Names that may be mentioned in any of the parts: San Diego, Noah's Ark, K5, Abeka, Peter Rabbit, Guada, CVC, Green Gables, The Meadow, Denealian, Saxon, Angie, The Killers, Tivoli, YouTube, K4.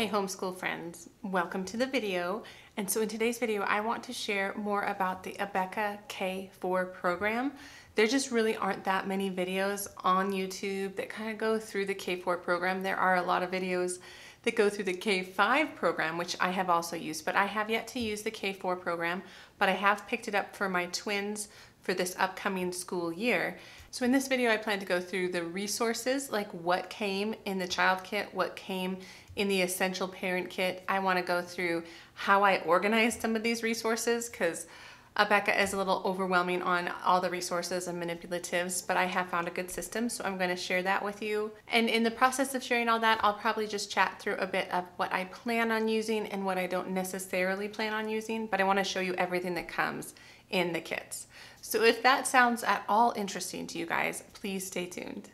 Hey homeschool friends, welcome to the video. And so in today's video, I want to share more about the Abeka K4 program. There just really aren't that many videos on YouTube that kind of go through the K4 program. There are a lot of videos that go through the K5 program, which I have also used, but I have yet to use the K4 program, but I have picked it up for my twins for this upcoming school year. So in this video, I plan to go through the resources, like what came in the child kit, what came in the essential parent kit. I want to go through how I organized some of these resources because Abeka is a little overwhelming on all the resources and manipulatives, but I have found a good system, so I'm going to share that with you. And in the process of sharing all that, I'll probably just chat through a bit of what I plan on using and what I don't necessarily plan on using, but I want to show you everything that comes in the kits. So if that sounds at all interesting to you guys, please stay tuned.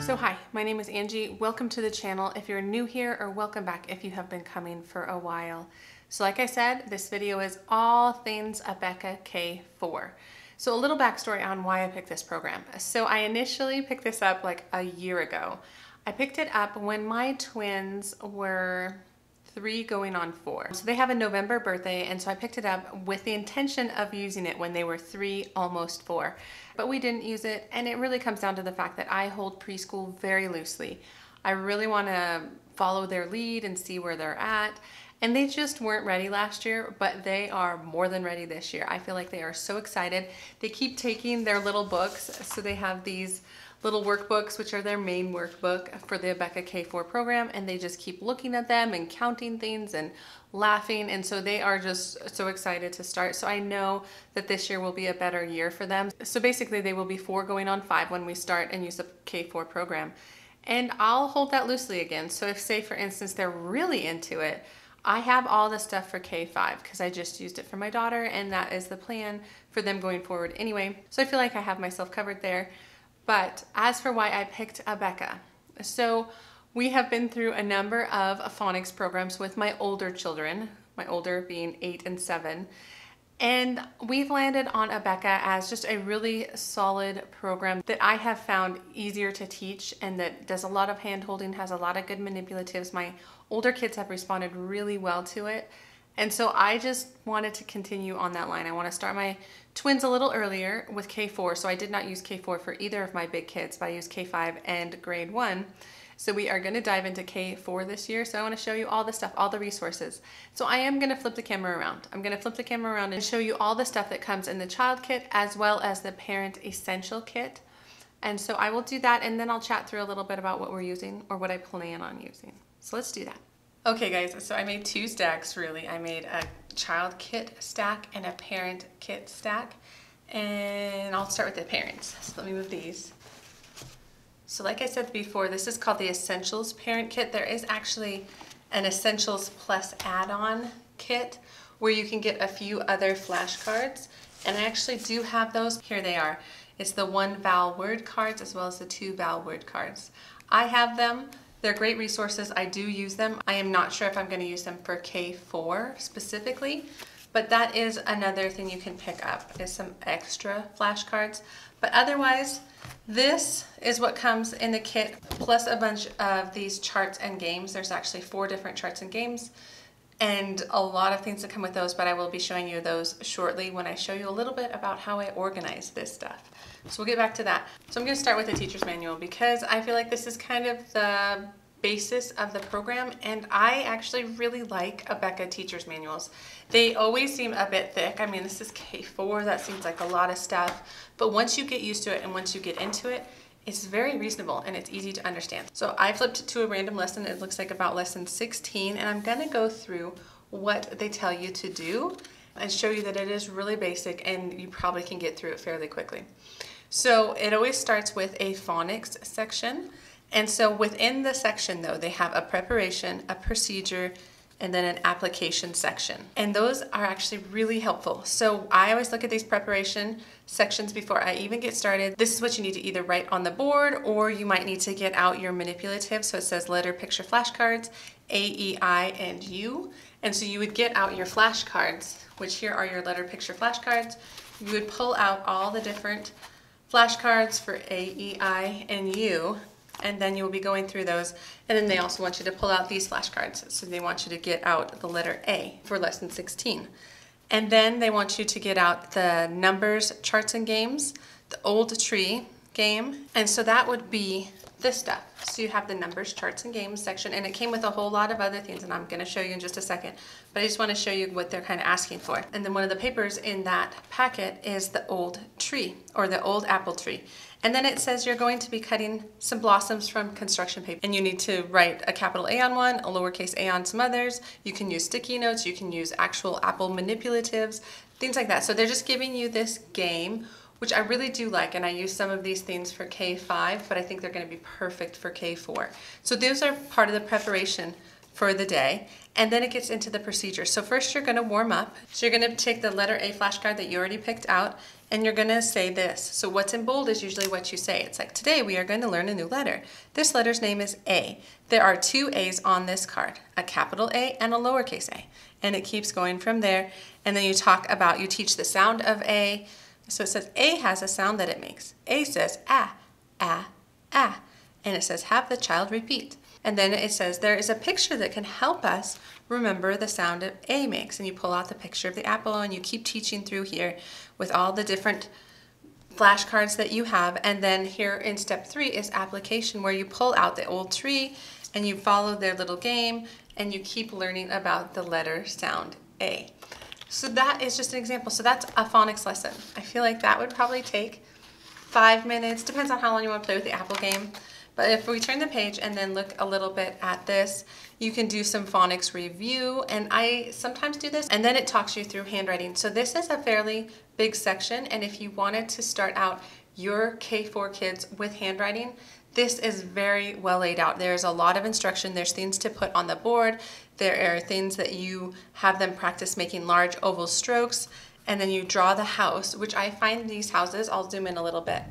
So hi, my name is Angie. Welcome to the channel if you're new here, or welcome back if you have been coming for a while. So like I said, this video is all things Abeka K4. So a little backstory on why I picked this program. So I initially picked this up like a year ago. I picked it up when my twins were 3 going on 4. So they have a November birthday, and so I picked it up with the intention of using it when they were 3, almost 4. But we didn't use it, and it really comes down to the fact that I hold preschool very loosely. I really want to follow their lead and see where they're at, and they just weren't ready last year, but they are more than ready this year. I feel like they are so excited. They keep taking their little books, so they have these little workbooks, which are their main workbook for the Abeka K4 program, and they just keep looking at them and counting things and laughing, and so they are just so excited to start. So I know that this year will be a better year for them. So basically they will be 4 going on 5 when we start and use the K4 program. And I'll hold that loosely again. So if, say for instance, they're really into it, I have all the stuff for K5 because I just used it for my daughter, and that is the plan for them going forward anyway. So I feel like I have myself covered there. But as for why I picked Abeka, so we have been through a number of phonics programs with my older children, my older being 8 and 7, and we've landed on Abeka as just a really solid program that I have found easier to teach and that does a lot of hand-holding, has a lot of good manipulatives. My older kids have responded really well to it. And so I just wanted to continue on that line. I want to start my twins a little earlier with K4. So I did not use K4 for either of my big kids, but I used K5 and grade 1. So we are going to dive into K4 this year. So I want to show you all the stuff, all the resources. So I am going to flip the camera around. I'm going to flip the camera around and show you all the stuff that comes in the child kit as well as the parent essential kit. And so I will do that, and then I'll chat through a little bit about what we're using or what I plan on using. So let's do that. Okay guys, so I made 2 stacks really. I made a child kit stack and a parent kit stack. And I'll start with the parents. So let me move these. So like I said before, this is called the Essentials Parent Kit. There is actually an Essentials Plus add-on kit where you can get a few other flashcards. And I actually do have those. Here they are. It's the 1 vowel word cards as well as the 2 vowel word cards. I have them. They're great resources. I do use them. I am not sure if I'm going to use them for K4 specifically, but that is another thing you can pick up, is some extra flashcards. But otherwise, this is what comes in the kit, plus a bunch of these charts and games. There's actually 4 different charts and games and a lot of things that come with those, but I will be showing you those shortly when I show you a little bit about how I organize this stuff. So we'll get back to that. So I'm going to start with the teacher's manual because I feel like this is kind of the basis of the program, and I actually really like Abeka teacher's manuals. They always seem a bit thick. I mean, this is K4, that seems like a lot of stuff, but once you get used to it and once you get into it, it's very reasonable and it's easy to understand. So I flipped to a random lesson. It looks like about lesson 16, and I'm going to go through what they tell you to do and show you that it is really basic and you probably can get through it fairly quickly. So it always starts with a phonics section. And so within the section though, they have a preparation, a procedure, and then an application section. And those are actually really helpful. So I always look at these preparation sections before I even get started. This is what you need to either write on the board, or you might need to get out your manipulative. So it says letter, picture, flashcards, A, E, I, and U. And so you would get out your flashcards, which here are your letter, picture, flashcards. You would pull out all the different flashcards for A, E, I, and U, and then you'll be going through those. And then they also want you to pull out these flashcards. So they want you to get out the letter A for lesson 16. And then they want you to get out the numbers, charts, and games, the old tree game. And so that would be this stuff. So you have the numbers, charts, and games section, and it came with a whole lot of other things, and I'm gonna show you in just a second, but I just wanna show you what they're kind of asking for. And then one of the papers in that packet is the old tree, or the old apple tree. And then it says you're going to be cutting some blossoms from construction paper, and you need to write a capital A on one, a lowercase a on some others. You can use sticky notes, you can use actual apple manipulatives, things like that. So they're just giving you this game, which I really do like, and I use some of these things for K5, but I think they're gonna be perfect for K4. So those are part of the preparation for the day, and then it gets into the procedure. So first you're gonna warm up. So you're gonna take the letter A flashcard that you already picked out, and you're gonna say this. So what's in bold is usually what you say. It's like, today we are going to learn a new letter. This letter's name is A. There are two A's on this card, a capital A and a lowercase a. And it keeps going from there. And then you talk about, you teach the sound of A. So it says A has a sound that it makes. A says ah, ah, ah. And it says have the child repeat. And then it says there is a picture that can help us remember the sound that A makes. And you pull out the picture of the apple and you keep teaching through here with all the different flashcards that you have. And then here in step 3 is application, where you pull out the old tree and you follow their little game and you keep learning about the letter sound A. So that is just an example. So that's a phonics lesson. I feel like that would probably take 5 minutes. Depends on how long you want to play with the apple game. But if we turn the page and then look a little bit at this, you can do some phonics review. And I sometimes do this. And then it talks you through handwriting. So this is a fairly big section. And if you wanted to start out your K4 kids with handwriting, this is very well laid out. There's a lot of instruction. There's things to put on the board. There are things that you have them practice making large oval strokes, and then you draw the house, which I find these houses, I'll zoom in a little bit.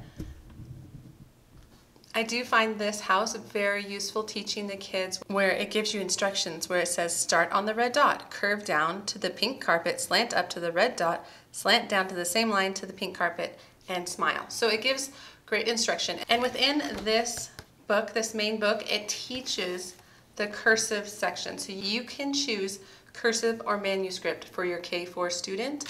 I do find this house very useful teaching the kids, where it gives you instructions, where it says start on the red dot, curve down to the pink carpet, slant up to the red dot, slant down to the same line to the pink carpet, and smile. So it gives great instruction. And within this book, this main book, it teaches the cursive section. So you can choose cursive or manuscript for your K4 student.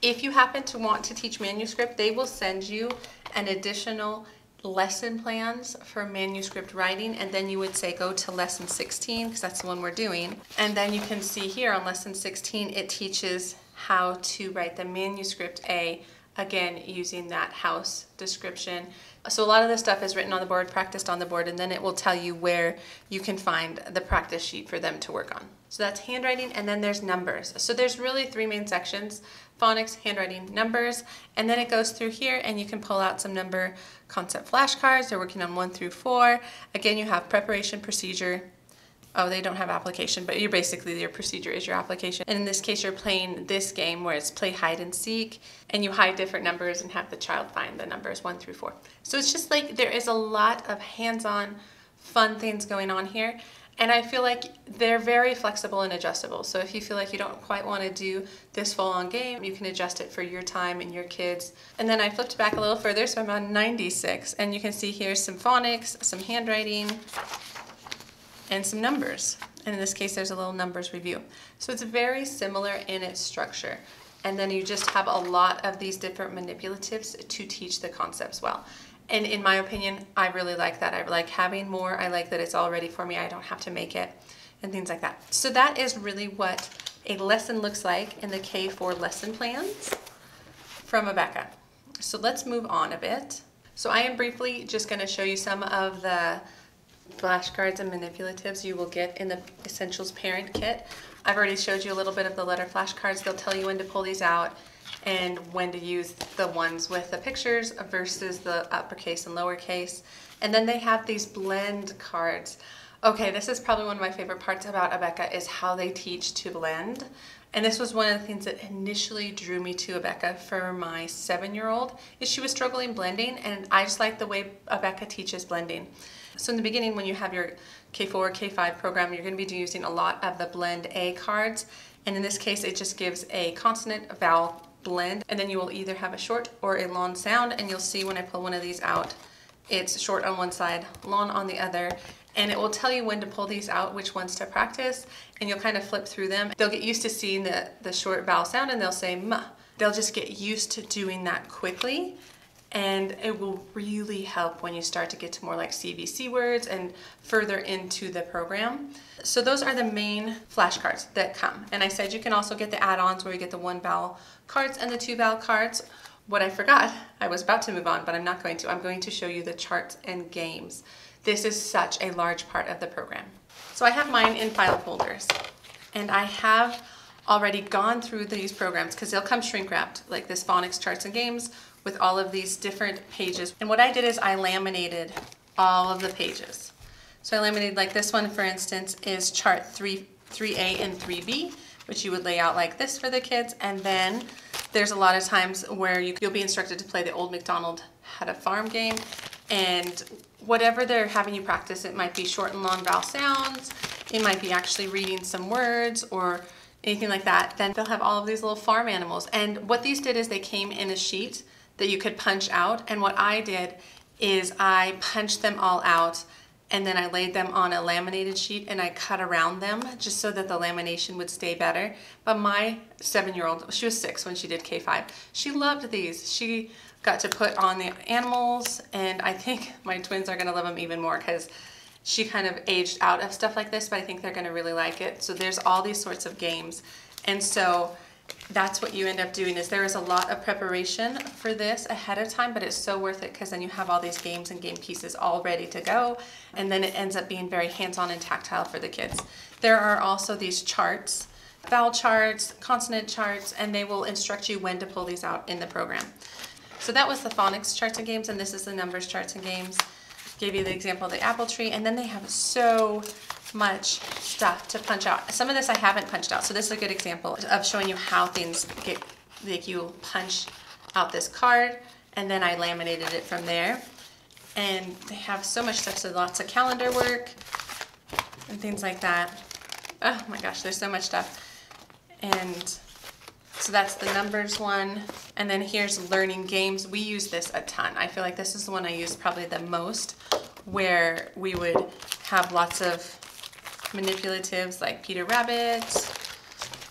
If you happen to want to teach manuscript, they will send you an additional lesson plans for manuscript writing, and then you would say go to lesson 16, because that's the one we're doing. And then you can see here on lesson 16, it teaches how to write the manuscript A, again, using that house description. So a lot of this stuff is written on the board, practiced on the board, and then it will tell you where you can find the practice sheet for them to work on. So that's handwriting, and then there's numbers. So there's really 3 main sections: phonics, handwriting, numbers, and then it goes through here and you can pull out some number concept flashcards. They're working on 1 through 4. Again, you have preparation, procedure. Oh, they don't have application, but you're basically, your procedure is your application. And in this case, you're playing this game where it's play hide and seek, and you hide different numbers and have the child find the numbers 1 through 4. So it's just like there is a lot of hands-on fun things going on here. And I feel like they're very flexible and adjustable. So if you feel like you don't quite want to do this full-on game, you can adjust it for your time and your kids. And then I flipped back a little further, so I'm on 96. And you can see here some phonics, some handwriting, and some numbers. And in this case, there's a little numbers review. So it's very similar in its structure. And then you just have a lot of these different manipulatives to teach the concepts well. And in my opinion, I really like that. I like having more. I like that it's all ready for me. I don't have to make it and things like that. So that is really what a lesson looks like in the K4 lesson plans from Abeka. So let's move on a bit. So I am briefly just gonna show you some of the flashcards and manipulatives you will get in the Essentials Parent Kit. I've already showed you a little bit of the letter flashcards. They'll tell you when to pull these out and when to use the ones with the pictures versus the uppercase and lowercase. And then they have these blend cards. Okay, this is probably one of my favorite parts about Abeka, is how they teach to blend. And this was one of the things that initially drew me to Abeka for my 7-year-old, is she was struggling blending, and I just like the way Abeka teaches blending. So in the beginning, when you have your K4, K5 program, you're going to be using a lot of the blend A cards. And in this case, it just gives a consonant, a vowel, blend, and then you will either have a short or a long sound. And you'll see when I pull one of these out, it's short on one side, long on the other, and it will tell you when to pull these out, which ones to practice, and you'll kind of flip through them. They'll get used to seeing the short vowel sound, and they'll say muh. They'll just get used to doing that quickly, and it will really help when you start to get to more like CVC words and further into the program. So those are the main flashcards that come. And I said you can also get the add-ons where you get the one vowel cards and the two vowel cards. What I forgot, I was about to move on, but I'm not going to. I'm going to show you the charts and games. This is such a large part of the program. So I have mine in file folders, and I have already gone through these programs because they'll come shrink wrapped, like this phonics charts and games with all of these different pages. And what I did is I laminated all of the pages. So I laminated, like this one, for instance, is chart 3A and 3B, which you would lay out like this for the kids. And then there's a lot of times where you'll be instructed to play the Old MacDonald Had a Farm game, and whatever they're having you practice, it might be short and long vowel sounds, it might be actually reading some words or anything like that. Then they'll have all of these little farm animals. And what these did is they came in a sheet that you could punch out. And what I did is I punched them all out, and then I laid them on a laminated sheet, and I cut around them just so that the lamination would stay better. But my 7-year-old, she was 6 when she did K5, she loved these. She got to put on the animals, and I think my twins are gonna love them even more because she kind of aged out of stuff like this, but I think they're gonna really like it. So there's all these sorts of games. And so that's what you end up doing, is there is a lot of preparation for this ahead of time, but it's so worth it because then you have all these games and game pieces all ready to go, and then it ends up being very hands-on and tactile for the kids. There are also these charts, vowel charts, consonant charts, and they will instruct you when to pull these out in the program. So that was the phonics charts and games, and this is the numbers charts and games. Gave you the example of the apple tree, and then they have so much stuff to punch out. Some of this I haven't punched out, so this is a good example of showing you how things get, like you punch out this card, and then I laminated it from there. And they have so much stuff, so lots of calendar work and things like that. Oh my gosh, there's so much stuff. And so that's the numbers one. And then here's learning games. We use this a ton. I feel like this is the one I use probably the most, where we would have lots of manipulatives like Peter Rabbit,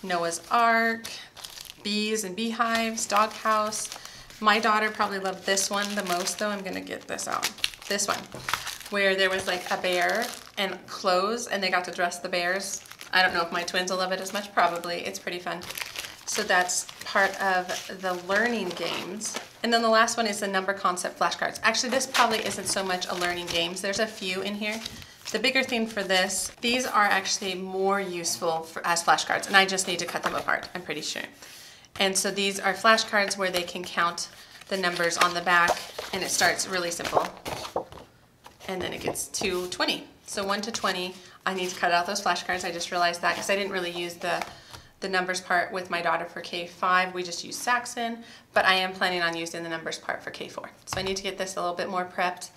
Noah's Ark, bees and beehives, doghouse. My daughter probably loved this one the most, though. I'm gonna get this out. This one, where there was like a bear and clothes, and they got to dress the bears. I don't know if my twins will love it as much, probably. It's pretty fun. So that's part of the learning games. And then the last one is the number concept flashcards. Actually, this probably isn't so much a learning games. There's a few in here. The bigger theme for this, these are actually more useful as flashcards, and I just need to cut them apart, I'm pretty sure. And so these are flashcards where they can count the numbers on the back, and it starts really simple. And then it gets to 20. So 1 to 20, I need to cut out those flashcards. I just realized that because I didn't really use the numbers part with my daughter for K5, we just use Saxon, but I am planning on using the numbers part for K4. So I need to get this a little bit more prepped.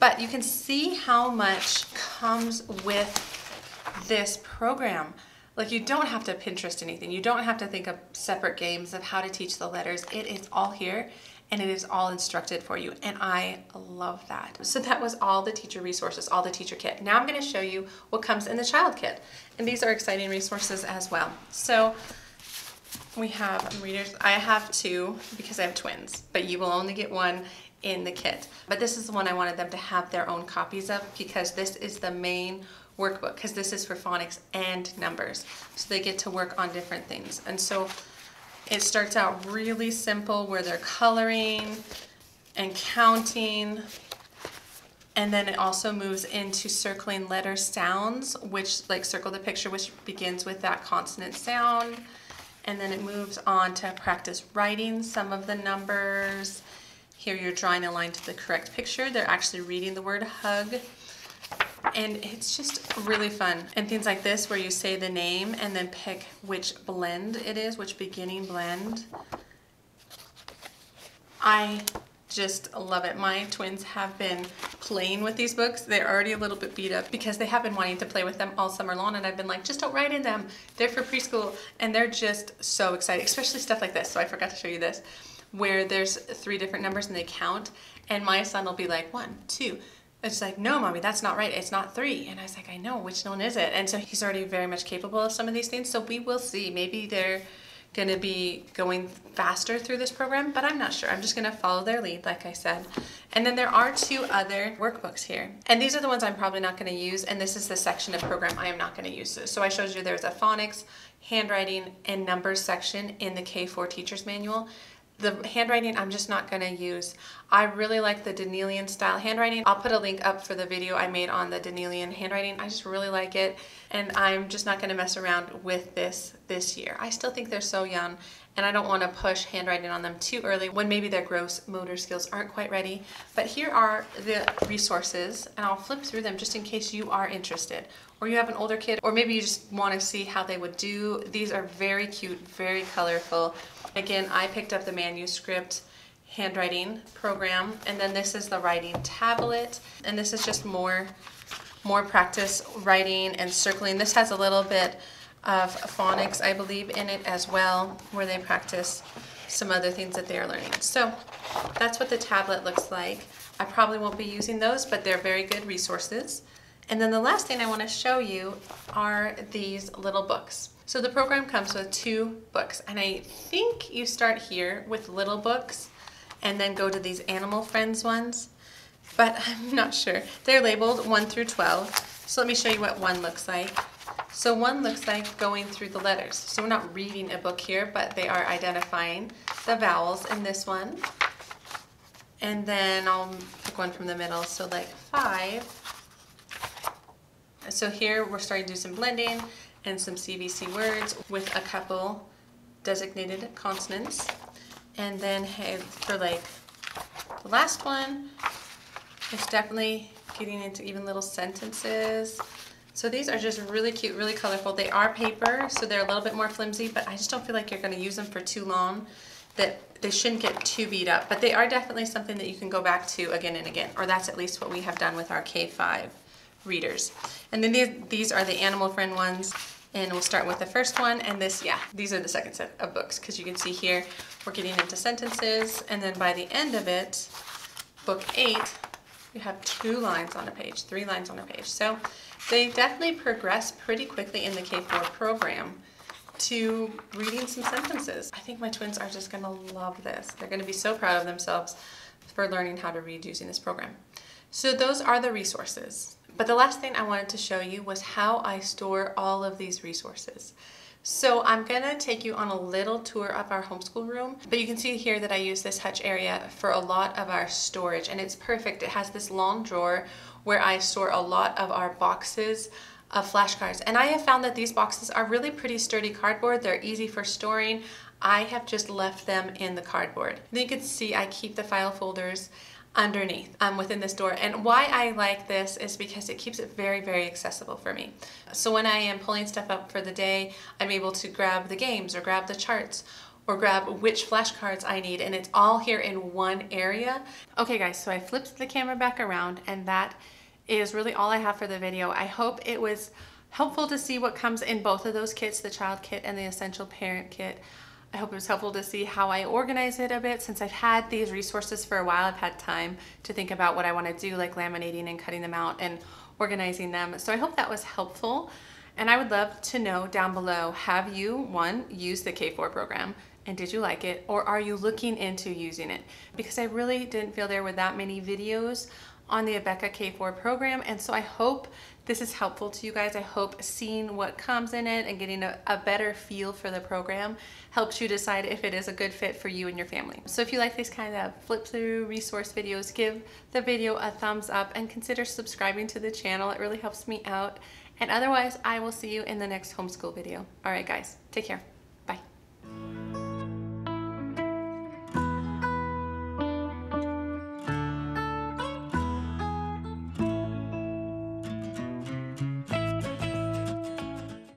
But you can see how much comes with this program. Like, you don't have to Pinterest anything. You don't have to think of separate games of how to teach the letters. It is all here, and it is all instructed for you, and I love that. So that was all the teacher resources, all the teacher kit. Now I'm gonna show you what comes in the child kit, and these are exciting resources as well. So we have readers. I have two because I have twins, but you will only get one in the kit. But this is the one I wanted them to have their own copies of, because this is the main workbook, because this is for phonics and numbers. So they get to work on different things. And so it starts out really simple, where they're coloring and counting, and then it also moves into circling letter sounds, which, like, circle the picture, which begins with that consonant sound, and then it moves on to practice writing some of the numbers. Here you're drawing a line to the correct picture. They're actually reading the word hug. And it's just really fun. And things like this, where you say the name and then pick which blend it is, which beginning blend. I just love it. My twins have been playing with these books. They're already a little bit beat up because they have been wanting to play with them all summer long, and I've been like, just don't write in them. They're for preschool, and they're just so excited, especially stuff like this. So I forgot to show you this, where there's 3 different numbers and they count, and my son will be like, 1, 2. It's like, no, mommy, that's not right. It's not 3. And I was like, I know, which one is it? And so he's already very much capable of some of these things. So we will see. Maybe they're going to be going faster through this program, but I'm not sure. I'm just going to follow their lead, like I said. And then there are 2 other workbooks here. And these are the ones I'm probably not going to use. And this is the section of program I am not going to use. So I showed you there's a phonics, handwriting, and numbers section in the K4 teacher's manual. The handwriting I'm just not going to use. I really like the Denealian style handwriting. I'll put a link up for the video I made on the Denealian handwriting. I just really like it, and I'm just not going to mess around with this year. I still think they're so young, and I don't want to push handwriting on them too early when maybe their gross motor skills aren't quite ready. But here are the resources, and I'll flip through them just in case you are interested, or you have an older kid, or maybe you just want to see how they would do. These are very cute, very colorful. Again, I picked up the manuscript handwriting program, and then this is the writing tablet, and this is just more practice writing and circling. This has a little bit of phonics, I believe, in it as well, where they practice some other things that they are learning. So that's what the tablet looks like. I probably won't be using those, but they're very good resources. And then the last thing I want to show you are these little books. So the program comes with 2 books, and I think you start here with little books and then go to these animal friends ones, but I'm not sure. They're labeled 1 through 12. So let me show you what 1 looks like. So 1 looks like going through the letters. So we're not reading a book here, but they are identifying the vowels in this one. And then I'll pick one from the middle, so like 5. So here we're starting to do some blending and some CVC words with a couple designated consonants. And then for like the last one, it's definitely getting into even little sentences. So these are just really cute, really colorful. They are paper, so they're a little bit more flimsy, but I just don't feel like you're going to use them for too long, that they shouldn't get too beat up. But they are definitely something that you can go back to again and again, or that's at least what we have done with our K5 readers. And then these are the animal friend ones, and we'll start with the first one. And this, yeah, these are the second set of books, because you can see here we're getting into sentences, and then by the end of it, book 8, you have 2 lines on a page, 3 lines on a page. So they definitely progress pretty quickly in the K4 program to reading some sentences. I think my twins are just going to love this. They're going to be so proud of themselves for learning how to read using this program. So those are the resources. But the last thing I wanted to show you was how I store all of these resources. So I'm going to take you on a little tour of our homeschool room, but you can see here that I use this hutch area for a lot of our storage, and it's perfect. It has this long drawer where I store a lot of our boxes of flashcards, and I have found that these boxes are really pretty sturdy cardboard. They're easy for storing. I have just left them in the cardboard. And you can see I keep the file folders underneath within this door, and why I like this is because it keeps it very, very accessible for me. So when I am pulling stuff up for the day, I'm able to grab the games or grab the charts or grab which flashcards I need, and it's all here in one area. Okay guys, so I flipped the camera back around, and that is really all I have for the video. I hope it was helpful to see what comes in both of those kits, the child kit and the essential parent kit. I hope it was helpful to see how I organize it a bit. Since I've had these resources for a while, I've had time to think about what I want to do, like laminating and cutting them out and organizing them. So I hope that was helpful. And I would love to know down below, have you, 1, used the K4 program? And did you like it? Or are you looking into using it? Because I really didn't feel there were that many videos on the Abeka K4 program. And so I hope this is helpful to you guys. I hope seeing what comes in it and getting a better feel for the program helps you decide if it is a good fit for you and your family. So if you like these kind of flip through resource videos, give the video a thumbs up and consider subscribing to the channel. It really helps me out. And otherwise, I will see you in the next homeschool video. All right, guys, take care.